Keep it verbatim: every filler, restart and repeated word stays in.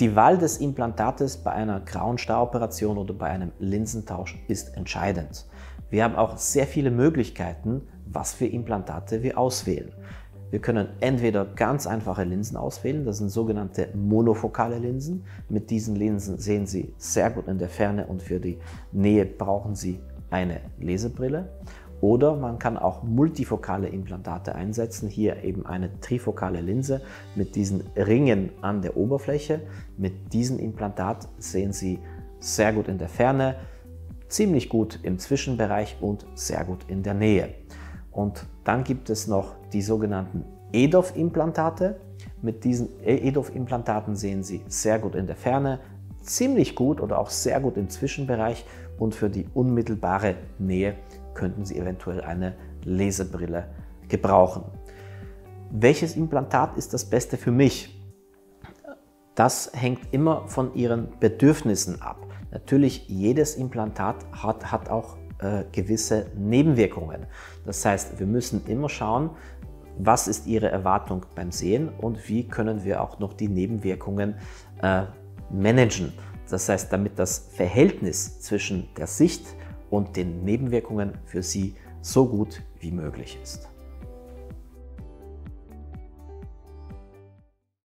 Die Wahl des Implantates bei einer grauen Star-Operation oder bei einem Linsentausch ist entscheidend. Wir haben auch sehr viele Möglichkeiten, was für Implantate wir auswählen. Wir können entweder ganz einfache Linsen auswählen, das sind sogenannte monofokale Linsen. Mit diesen Linsen sehen Sie sehr gut in der Ferne und für die Nähe brauchen Sie eine Lesebrille. Oder man kann auch multifokale Implantate einsetzen, hier eben eine trifokale Linse mit diesen Ringen an der Oberfläche. Mit diesem Implantat sehen Sie sehr gut in der Ferne, ziemlich gut im Zwischenbereich und sehr gut in der Nähe. Und dann gibt es noch die sogenannten E D O F-Implantate. Mit diesen E D O F-Implantaten sehen Sie sehr gut in der Ferne, ziemlich gut oder auch sehr gut im Zwischenbereich und für die unmittelbare Nähe könnten Sie eventuell eine Lesebrille gebrauchen. Welches Implantat ist das Beste für mich? Das hängt immer von Ihren Bedürfnissen ab. Natürlich, jedes Implantat hat, hat auch gewisse Nebenwirkungen. Das heißt, wir müssen immer schauen, was ist Ihre Erwartung beim Sehen und wie können wir auch noch die Nebenwirkungen äh, managen. Das heißt, damit das Verhältnis zwischen der Sicht und den Nebenwirkungen für Sie so gut wie möglich ist.